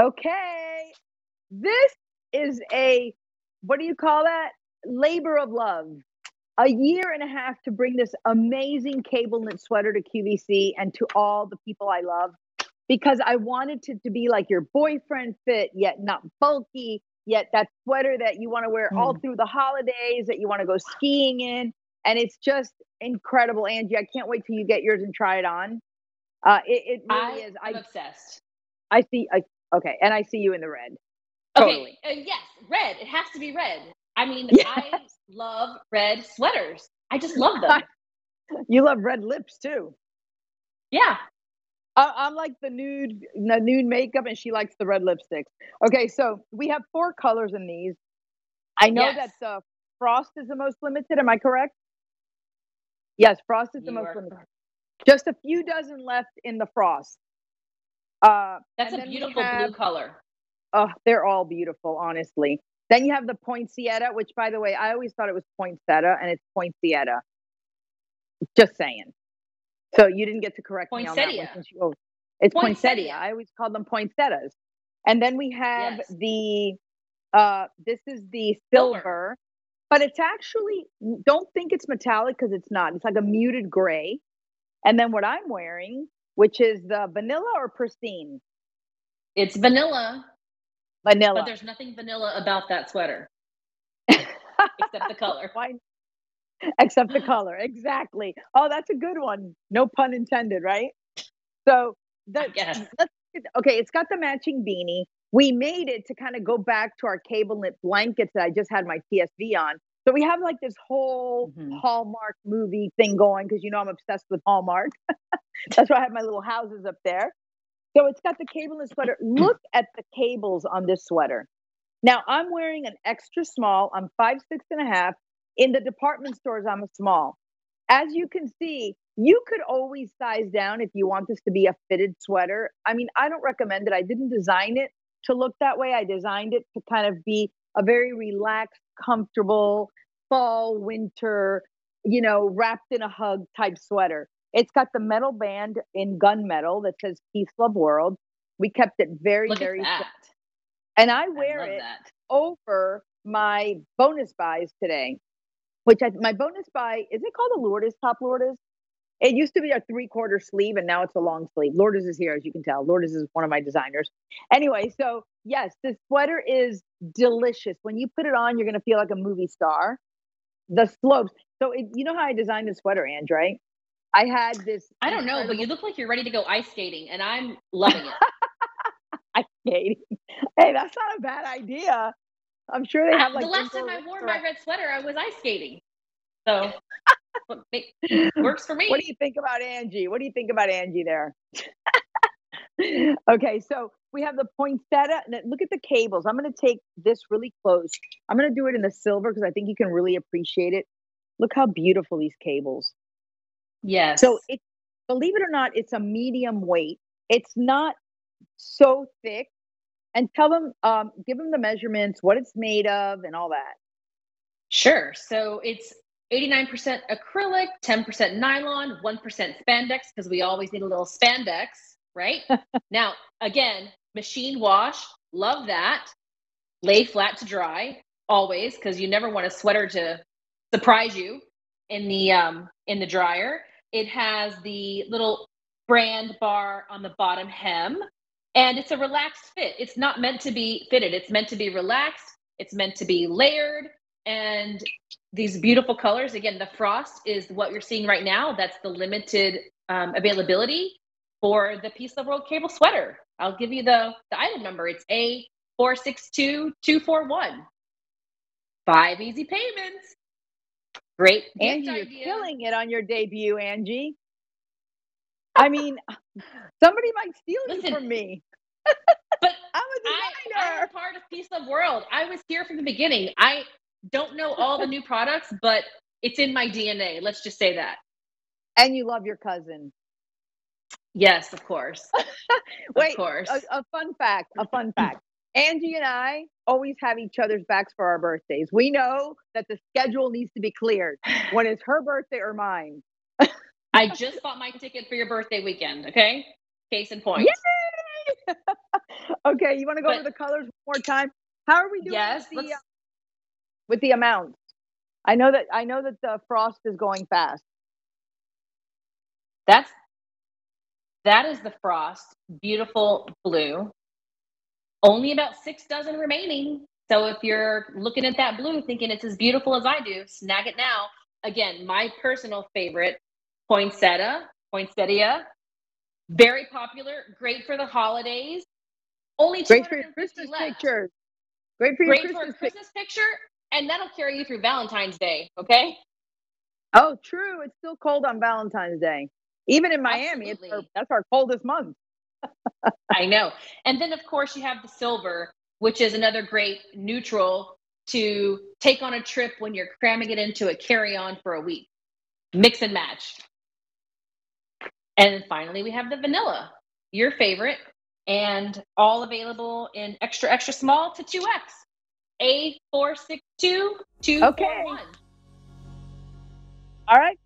Okay, this is a, what do you call that? Labor of love. A year and a half to bring this amazing cable knit sweater to QVC and to all the people I love, because I wanted it to be like your boyfriend fit, yet not bulky, yet that sweater that you want to wear all through the holidays, that you want to go skiing in. And it's just incredible, Angie. I can't wait till you get yours and try it on. It really is. I'm obsessed. I see. Okay. And I see you in the red. Totally. Okay. Yes. Red. It has to be red. I mean, yes. I love red sweaters. I just love them. You love red lips too. Yeah. I'm like the nude makeup, and she likes the red lipsticks. Okay. So we have 4 colors in these. I know that the frost is the most limited. Am I correct? Yes. Frost is the most limited. Just a few dozen left in the frost. That's a beautiful blue color. Oh, they're all beautiful, honestly. Then you have the poinsettia, which, by the way, I always thought it was poinsettia, and it's poinsettia. Just saying. So you didn't get to correct me on that one. It's poinsettia. I always called them poinsettias. And then we have the, this is the silver, but it's actually, don't think it's metallic because it's not. It's like a muted gray. And then what I'm wearing, which is the vanilla or pristine? It's vanilla. Vanilla. But there's nothing vanilla about that sweater. Except the color. Why? Except the color. Exactly. Oh, that's a good one. No pun intended, right? So, okay, it's got the matching beanie. We made it to kind of go back to our cable knit blankets that I just had my TSV on. So we have like this whole Hallmark movie thing going because, you know, I'm obsessed with Hallmark. That's why I have my little houses up there. So it's got the cable knit sweater. Look at the cables on this sweater. Now, I'm wearing an extra small. I'm 5'6½". In the department stores, I'm a small. As you can see, you could always size down if you want this to be a fitted sweater. I mean, I don't recommend it. I didn't design it to look that way. I designed it to kind of be a very relaxed, comfortable fall, winter, you know, wrapped in a hug type sweater. It's got the metal band in gunmetal that says Peace Love World. We kept it very, very flat. And I wear it over my bonus buys today, which my bonus buy, is it called a Lourdes, Top Lourdes? It used to be a 3/4 sleeve, and now it's a long sleeve. Lourdes is here, as you can tell. Lourdes is one of my designers. Anyway, so yes, this sweater is delicious. When you put it on, you're going to feel like a movie star. The slopes. So you know how I designed the sweater, Ange, right? I had this. I don't know, but you look like you're ready to go ice skating, and I'm loving it. Ice skating. Hey, that's not a bad idea. I'm sure they have like. The last time I wore my red sweater, I was ice skating. So it works for me. What do you think about Angie? What do you think about Angie there? Okay, so we have the poinsettia. Look at the cables. I'm going to take this really close. I'm going to do it in the silver because I think you can really appreciate it. Look how beautiful these cables. Yes. So believe it or not, it's a medium weight. It's not so thick. And tell them, give them the measurements, what it's made of and all that. Sure. So it's 89% acrylic, 10% nylon, 1% spandex, because we always need a little spandex, right? Now, again, machine wash. Love that. Lay flat to dry always, because you never want a sweater to surprise you in the dryer. It has the little brand bar on the bottom hem, and it's a relaxed fit. It's not meant to be fitted. It's meant to be relaxed. It's meant to be layered. And these beautiful colors, again, the frost is what you're seeing right now. That's the limited availability for the Peace Love World cable sweater. I'll give you the item number. It's A462241. 5 easy payments. Great. Angie, you're killing it on your debut, Angie. I mean, somebody might steal you from me. But I'm a part of Peace Love World. I was here from the beginning. I don't know all the new products, but it's in my DNA. Let's just say that. And you love your cousin. Yes, of course. Wait, of course. A fun fact, Angie and I always have each other's backs for our birthdays. We know that the schedule needs to be cleared when it's her birthday or mine. I just bought my ticket for your birthday weekend, okay? Case in point. Yay! Okay, you want to go over the colors one more time? How are we doing with the amounts? I know that the frost is going fast. That is the frost, beautiful blue. Only about 6 dozen remaining. So if you're looking at that blue thinking it's as beautiful as I do, snag it now. Again, my personal favorite, poinsettia, very popular, great for the holidays. Only great for your Christmas pictures. Great for your Christmas picture, and that'll carry you through Valentine's Day, okay? Oh, true. It's still cold on Valentine's Day. Even in Miami, that's our coldest month. I know. And then, of course, you have the silver, which is another great neutral to take on a trip when you're cramming it into a carry-on for a week. Mix and match. And then finally, we have the vanilla, your favorite, and all available in extra, extra small to 2X. A462-241. Okay. All right.